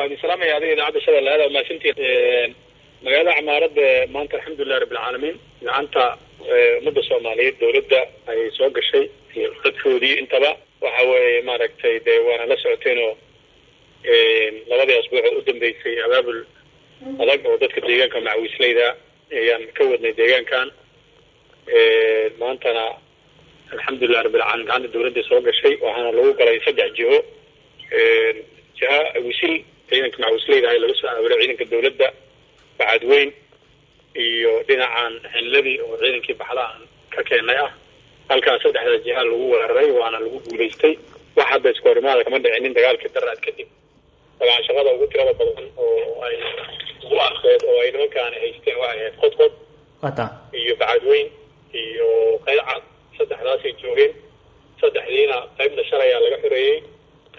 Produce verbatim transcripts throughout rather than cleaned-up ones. وعلي سلامة يا عدي نعد شر الله هذا ما سنتي مجالا عمارات ما أنت الحمد لله رب العالمين أنت مدة سومالية دولدة أي سوق الشيء في الخطفة دي أنت بقى وحوي ما ركتي ده وأنا لسعتينه لبعض أسبوع قدم بيت في أبابل ألاقي وضعت كديجان كان مع ويسليدا يعني كودنا ديجان كان ما أنت أنا الحمد لله رب العالمين عند دولدة سوق الشيء وأنا لو قال يصدق جهه جاء ويسل عينك مع ويسليدا هاي لسه أبغى عينك الدولدة بعد وين iyo dhinacan xilladii oo ciidankii baxlaan ka keenay ah halkaas saddexda jihaad lagu weeraray waana lagu guuleystay waxa dad isku horimaada kama dhicin dagaalkii daraad kadib taban shaqada ugu tirada badan oo ay waaxeed oo ay noqon haysteen waa ay qod qod wata iyo baad weyn iyo qaycad saddexdaas ay joogeen saddexdiina qaybna shalay laga xireeyay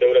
دولة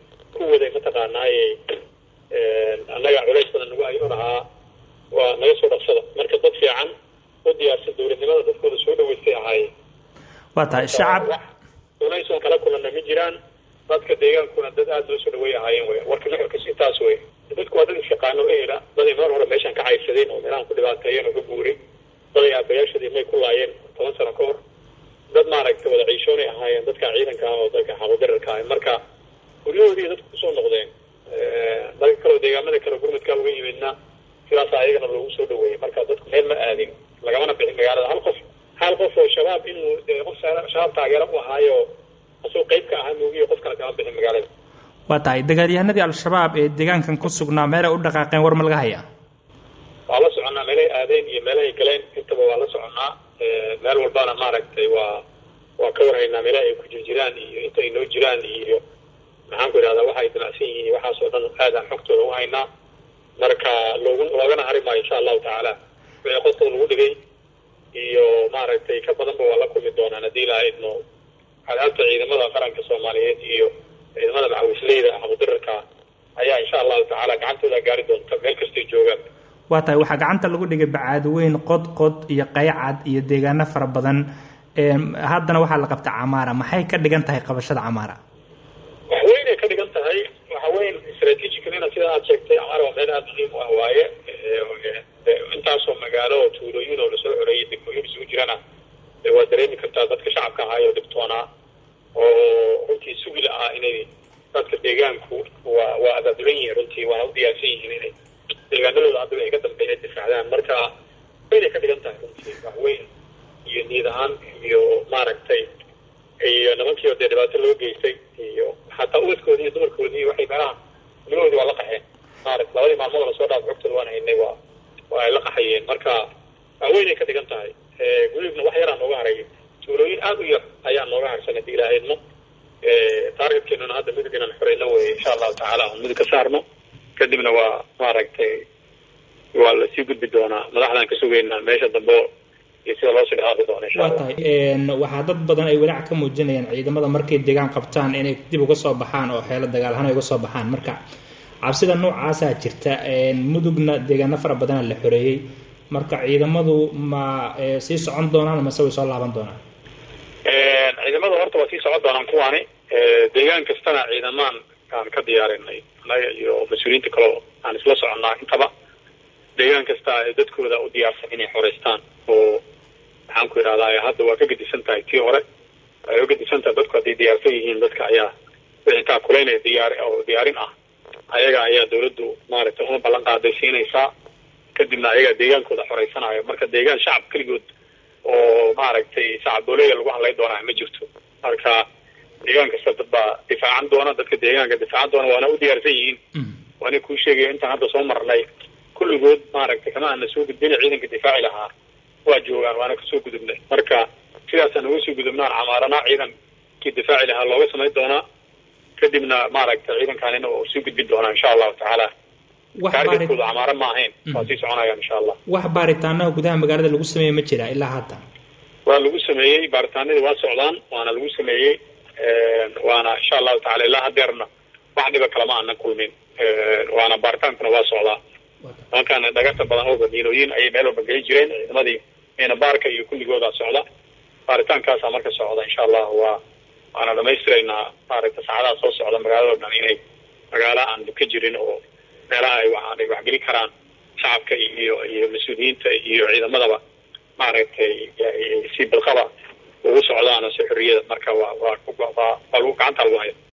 قوة ذي متقناي أنا يعوليش بدن وعي أرها وأنا أسود أصلاً مركز ضفي عن ودي أرسل دولة لماذا تدخل السعودة ويستي عاي وطا الشعب ولا يسون كلا كنا مجيران بعد كديجان كنا ضد أدو السعودة ويا عاي وركنا ركز إتاسوي ضد كوادن الشقانو إيه لا ضد يمر ولا ماشان كعايش شدين ومران كل بعد كيان وكبوري ضد يعبيش شدين ما يكون عاين طبعاً سرقور ضد ما ركت ولا عيشوني عاي ضد كعيران كانوا ضد كحاضر كاين مركا كلهم دي ضد كسون نقدين ضد كلو ديجان ما ذكروا كلمة كاوي منا ila saayigana lagu soo dhaweeyay marka dadku meel ma aadin lagama bixin magaalada hal qof hal qof oo shabaab inuu qof shabaab taageero u hayo soo qaybka ah moogiyo qof kale ka bixin magaalada waa tahay dagaalyahanadii al shabaab ee deegaankan ku sugnaa meera u dhaqaaqeen war ma laga hayaa waa la soconaa meel ay aadeen iyo meel ay galeen intaba waa la soconaa meel walbana ma aragtay waa waa ka warayna meel ay ku jirjiraan iyo intay noo jiraan iyo maxaan ku yiraahdaa waxa ay dalacsan yihiin waxa soo dhan aadan xogtooda u haynaa marka loogun loogana arima insha Allah taala way qofku lagu dhigay iyo maaragtay ka badan baa la kulmi doonaan hadii la idno xalaalta ciidamada qaranka Soomaaliyeed iyo ciidamada maxalliyeed ah mudarka ayaa insha Allah taala gacantooda gaari doonta meel kasta joogaan waatay waxa gacanta lagu dhigay bacaad weyn qod qod iyo qaycad iyo deegaano fara badan ee haddana waxa la qabtaa amaara maxay ka dhigan tahay qabashada amaara waxayna ka dhigan tahay وين استراتيجي كنا كده أتشكت عمر ومدير أدريم وهواية أنت أصلا مجاله تقولين أو لسه قريب تقولين زوجنا وادريني كنت أتذكر شعب كهاي ودكتورنا وأنتي سويل عيني أتذكر ديجانكو وأدريني رنتي وأودي أسيني يعني ديجانو الأدريني قدم بيت فعلا مركا بيني كده أنت وين ينيدان يو ماركتي iyo nimanka iyo deebaadka loo geystay iyo hatta uwaskoodii dumarkoodii waxay baraan loodu wala qaxay qaar labadii maalmood la soo dhaaf xogtan waan haynay waa waa la qaxayeen marka aweynay ka dhigan tahay ee gudubna wax yar aan uga haray tuulooyin aad u yar ayaa nooga harsanay ilaaheedna ee targeedkeena hadda mid inaan xoreyno way insha Allah taala mid ka saarno kadibna waa maaragtay waa la sii gudbi doonaa madaxdan ka sugeynaa meesha dambe isla loo shaqaado doona insha Allah een waxa dad badan ay walaac ka muujinayaan ciidamada markay deegaan qabtaan inay dib uga soo baxaan oo xeelad dagaalhan ay uga soo baxaan marka cabsida noocaas ah jirta een mudugna deegaan fara badan la xoreeyay marka ciidamadu ma si socon doonaan ma soo laaban doonaan een ciidamadu horta waa si socod doonaan kuwaani deegaan kastana ciidamaan aan ka diyaarinay annaga iyo mas'uuliyiinta kale aan isla soconaa intaba deegaan kasta ay dadkooda u diyaarsan inay xoreystaan oo waxaan ku yiraahdaa hadda waa ka gadisan tahay tii hore ayuu gadisan tahay dadka ay diyaarsan yihiin dadka ayaa waxay ka kuleenay diyaar oo diyaarin ah ayaga ayaa dawladdu maaragtay una ballan qaaday siinaysa kadibna ayaga deegaankooda xoreysanaya marka deegaan shacab kaligood oo maaragtay shacab dawlada lagu hadlay doonaa ma jirto marka deegaanka sababta difaacan doona dadka deegaanka difaacan doona waana u diyaarsan yihiin waana ku sheegay inta hadda soo marnay kulligood maaragtay kama ana soo gudbin ciidanka difaaci lahaa waa joogaan waana ka soo gudubnay marka sidaas aan ugu soo gudubnaan camaarana ciidanka difaaci lahaa looga sameey doonaa kadibna maaragtay ciidankan inuu soo gudbi doono insha Allah ta'ala waxbaarku camaara ma ahayn taasi soconaya insha Allah waxbaaritaanada gudaha magaalada lagu sameeyay ma jira ilaa hadda waa lagu sameeyay baaritaanada waa socdaan waana lagu sameeyay وانا ان شاء الله تعالى لا هدرنا بعد بكره معنا كل من وانا بارتانكنا واسعه ما كان دغت بدن او بدينوين اي ميلو بغي جيرين مدي انا باركه iyo kulligooda socda baaritaankaas marka socda insha Allah waa ana dhameystirayna baaritaanka saacadaha soo socda magaalada dhaniinay magaala aan ka jirin oo meelaha ay waxaan wax geli karaan shacabka iyo iyo mas'uuliyiinta iyo ciidamadaba maaragtay si bilqaba oo socdaana soo xuriyada marka waa waa ku go'daa baluuqanta loo hayo